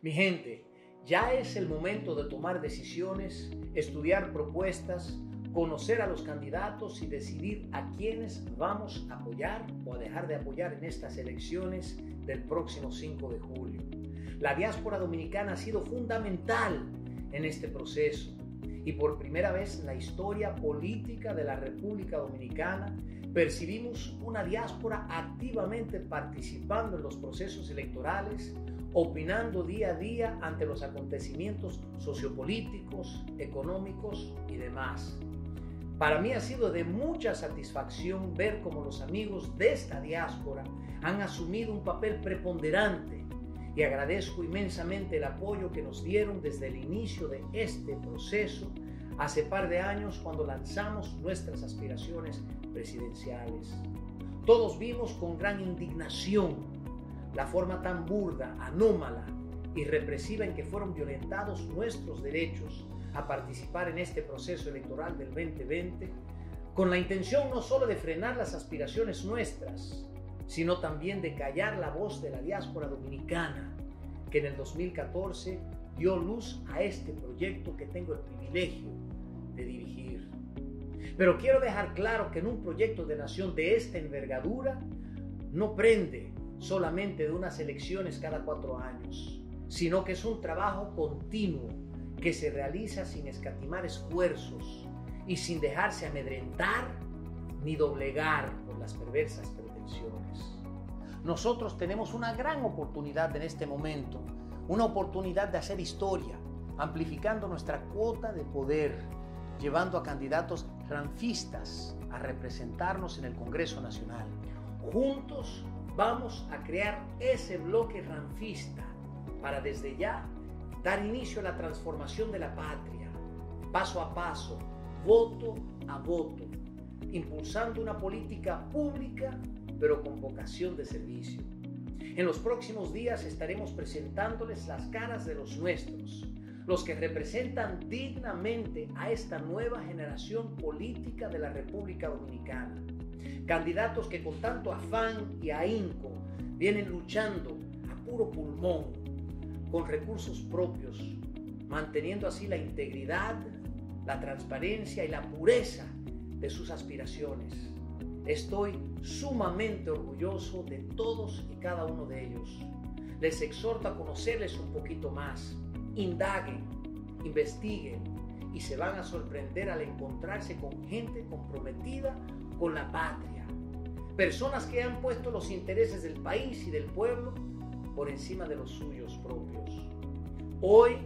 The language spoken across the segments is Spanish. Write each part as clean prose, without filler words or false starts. Mi gente, ya es el momento de tomar decisiones, estudiar propuestas, conocer a los candidatos y decidir a quiénes vamos a apoyar o a dejar de apoyar en estas elecciones del próximo 5 de julio. La diáspora dominicana ha sido fundamental en este proceso y por primera vez en la historia política de la República Dominicana percibimos una diáspora activamente participando en los procesos electorales, opinando día a día ante los acontecimientos sociopolíticos, económicos y demás. Para mí ha sido de mucha satisfacción ver cómo los amigos de esta diáspora han asumido un papel preponderante y agradezco inmensamente el apoyo que nos dieron desde el inicio de este proceso hace par de años cuando lanzamos nuestras aspiraciones presidenciales. Todos vimos con gran indignación la forma tan burda, anómala y represiva en que fueron violentados nuestros derechos a participar en este proceso electoral del 2020, con la intención no solo de frenar las aspiraciones nuestras, sino también de callar la voz de la diáspora dominicana, que en el 2014 dio luz a este proyecto que tengo el privilegio de dirigir. Pero quiero dejar claro que en un proyecto de nación de esta envergadura no prende solamente de unas elecciones cada 4 años, sino que es un trabajo continuo que se realiza sin escatimar esfuerzos y sin dejarse amedrentar ni doblegar por las perversas pretensiones. Nosotros tenemos una gran oportunidad en este momento, una oportunidad de hacer historia, amplificando nuestra cuota de poder, llevando a candidatos ranfistas a representarnos en el Congreso Nacional. Juntos vamos a crear ese bloque ranfista para desde ya dar inicio a la transformación de la patria, paso a paso, voto a voto, impulsando una política pública pero con vocación de servicio. En los próximos días estaremos presentándoles las caras de los nuestros, los que representan dignamente a esta nueva generación política de la República Dominicana. Candidatos que con tanto afán y ahínco vienen luchando a puro pulmón, con recursos propios, manteniendo así la integridad, la transparencia y la pureza de sus aspiraciones. Estoy sumamente orgulloso de todos y cada uno de ellos. Les exhorto a conocerles un poquito más. Indaguen, investiguen y se van a sorprender al encontrarse con gente comprometida con la patria, personas que han puesto los intereses del país y del pueblo por encima de los suyos propios. Hoy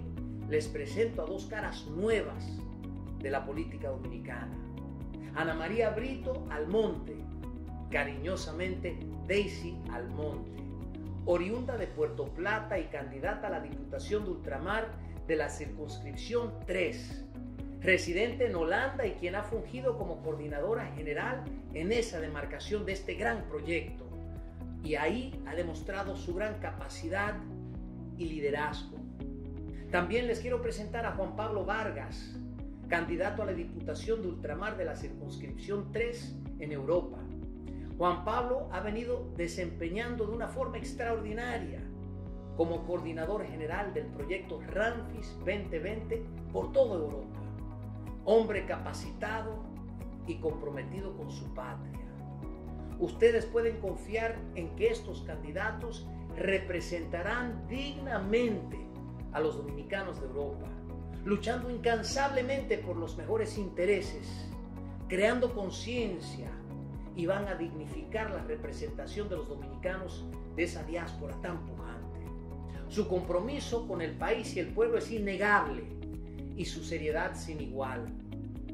les presento a 2 caras nuevas de la política dominicana. Ana María Brito Almonte, cariñosamente Daisy Almonte, oriunda de Puerto Plata y candidata a la Diputación de Ultramar de la circunscripción 3, residente en Holanda y quien ha fungido como coordinadora general en esa demarcación de este gran proyecto. Y ahí ha demostrado su gran capacidad y liderazgo. También les quiero presentar a Juan Pablo Vargas, candidato a la Diputación de Ultramar de la circunscripción 3 en Europa. Juan Pablo ha venido desempeñando de una forma extraordinaria como coordinador general del proyecto Ramfis 2020 por toda Europa. Hombre capacitado y comprometido con su patria. Ustedes pueden confiar en que estos candidatos representarán dignamente a los dominicanos de Europa, luchando incansablemente por los mejores intereses, creando conciencia y van a dignificar la representación de los dominicanos de esa diáspora tan pujante. Su compromiso con el país y el pueblo es innegable y su seriedad sin igual.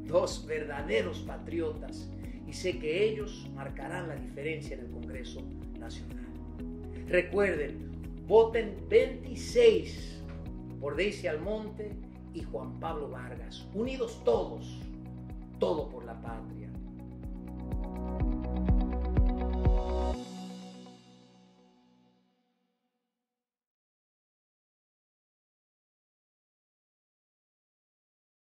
2 verdaderos patriotas y sé que ellos marcarán la diferencia en el Congreso Nacional. Recuerden, voten 26 por Daisy Almonte y Juan Pablo Vargas. Unidos todos, todo por la patria.